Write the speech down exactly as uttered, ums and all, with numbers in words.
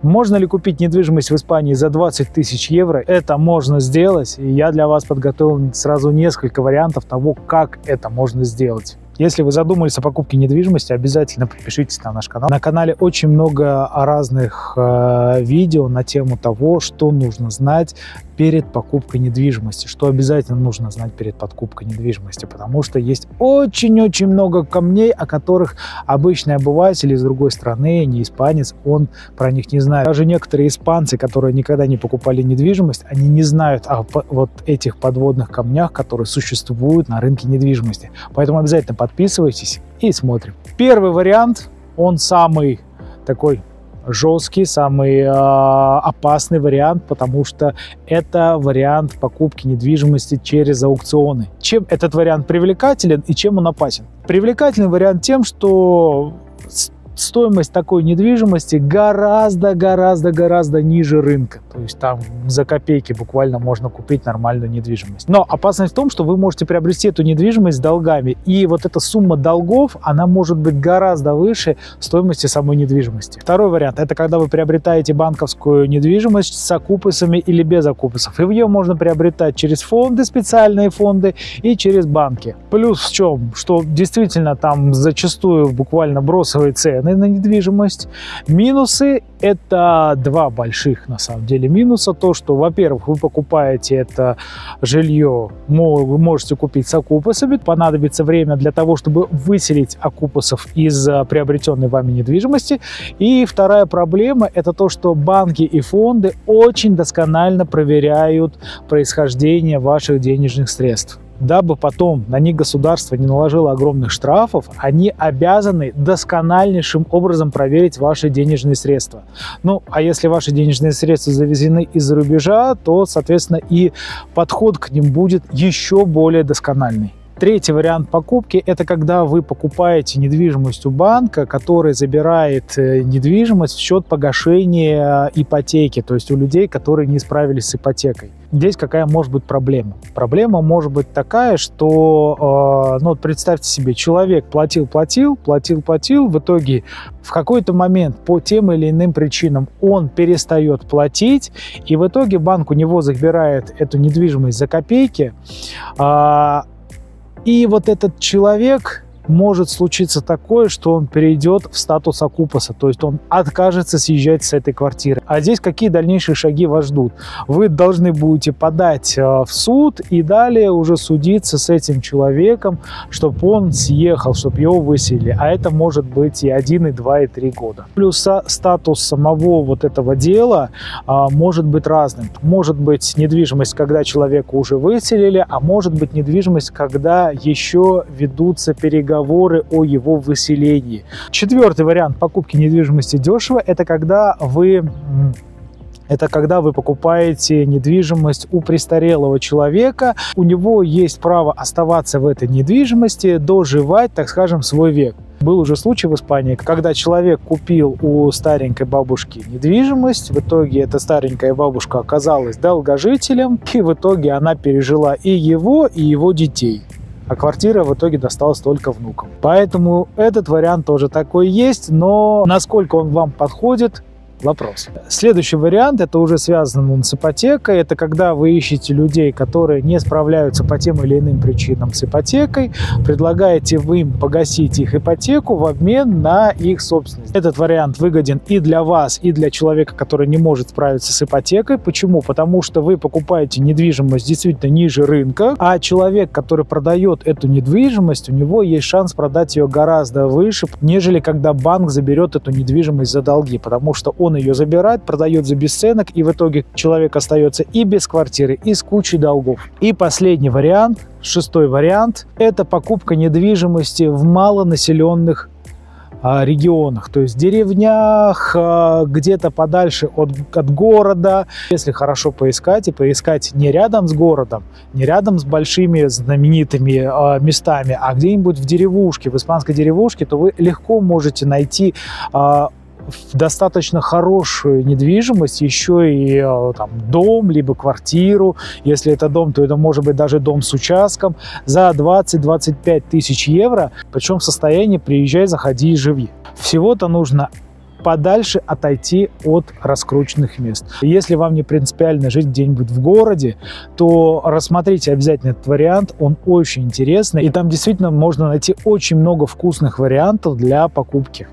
Можно ли купить недвижимость в Испании за двадцать тысяч евро? Это можно сделать, и я для вас подготовил сразу несколько вариантов того, как это можно сделать. Если вы задумались о покупке недвижимости, обязательно подпишитесь на наш канал. На канале очень много разных э, видео на тему того, что нужно знать перед покупкой недвижимости, что обязательно нужно знать перед покупкой недвижимости, потому что есть очень-очень много камней, о которых обычный обыватель из другой страны, не испанец, он про них не знает. Даже некоторые испанцы, которые никогда не покупали недвижимость, они не знают о вот этих подводных камнях, которые существуют на рынке недвижимости. Поэтому обязательно подписывайтесь и смотрим. Первый вариант, он самый такой жесткий, самый э, опасный вариант, потому что это вариант покупки недвижимости через аукционы. Чем этот вариант привлекателен и чем он опасен? Привлекательный вариант тем, что стоимость такой недвижимости гораздо-гораздо-гораздо ниже рынка. То есть там за копейки буквально можно купить нормальную недвижимость. Но опасность в том, что вы можете приобрести эту недвижимость с долгами. И вот эта сумма долгов, она может быть гораздо выше стоимости самой недвижимости. Второй вариант – это когда вы приобретаете банковскую недвижимость с окупысами или без окупысов. И ее можно приобретать через фонды, специальные фонды и через банки. Плюс в чем? Что действительно там зачастую буквально бросовые цены на недвижимость. Минусы — это два больших на самом деле минуса. То, что, во-первых, вы покупаете это жилье, вы можете купить с окупасами, понадобится время для того, чтобы выселить окупасов из приобретенной вами недвижимости. И вторая проблема — это то, что банки и фонды очень досконально проверяют происхождение ваших денежных средств. Дабы потом на них государство не наложило огромных штрафов, они обязаны доскональнейшим образом проверить ваши денежные средства. Ну, а если ваши денежные средства завезены из-за рубежа, то, соответственно, и подход к ним будет еще более доскональный. Третий вариант покупки – это когда вы покупаете недвижимость у банка, который забирает недвижимость в счет погашения ипотеки, то есть у людей, которые не справились с ипотекой. Здесь какая может быть проблема? Проблема может быть такая, что, э, ну, представьте себе, человек платил-платил, платил-платил, в итоге в какой-то момент по тем или иным причинам он перестает платить, и в итоге банк у него забирает эту недвижимость за копейки, э, И вот этот человек, может случиться такое, что он перейдет в статус окупаса, то есть он откажется съезжать с этой квартиры. А здесь какие дальнейшие шаги вас ждут? Вы должны будете подать в суд и далее уже судиться с этим человеком, чтобы он съехал, чтобы его выселили. А это может быть и один, и два, и три года. Плюс статус самого вот этого дела может быть разным. Может быть недвижимость, когда человека уже выселили, а может быть недвижимость, когда еще ведутся переговоры. Договоры о его выселении. Четвертый вариант покупки недвижимости дешево – это когда вы... Это когда вы покупаете недвижимость у престарелого человека, у него есть право оставаться в этой недвижимости, доживать, так скажем, свой век. Был уже случай в Испании, когда человек купил у старенькой бабушки недвижимость, в итоге эта старенькая бабушка оказалась долгожителем, и в итоге она пережила и его, и его детей. А квартира в итоге досталась только внукам. Поэтому этот вариант тоже такой есть, но насколько он вам подходит – вопрос. Следующий вариант, это уже связано с ипотекой, это когда вы ищете людей, которые не справляются по тем или иным причинам с ипотекой, предлагаете вы им погасить их ипотеку в обмен на их собственность. Этот вариант выгоден и для вас, и для человека, который не может справиться с ипотекой. Почему? Потому что вы покупаете недвижимость действительно ниже рынка, а человек, который продает эту недвижимость, у него есть шанс продать ее гораздо выше, нежели когда банк заберет эту недвижимость за долги, потому что он ее забирает, продает за бесценок, и в итоге человек остается и без квартиры, и с кучей долгов. И последний вариант, шестой вариант, это покупка недвижимости в малонаселенных регионах, то есть в деревнях, где-то подальше от, от города. Если хорошо поискать, и поискать не рядом с городом, не рядом с большими знаменитыми местами, а где-нибудь в деревушке, в испанской деревушке, то вы легко можете найти достаточно хорошую недвижимость, еще и там дом, либо квартиру. Если это дом, то это может быть даже дом с участком за двадцать-двадцать пять тысяч евро. Причем в состоянии приезжай, заходи и живи. Всего-то нужно подальше отойти от раскрученных мест. Если вам не принципиально жить где-нибудь в городе, то рассмотрите обязательно этот вариант, он очень интересный, и там действительно можно найти очень много вкусных вариантов для покупки.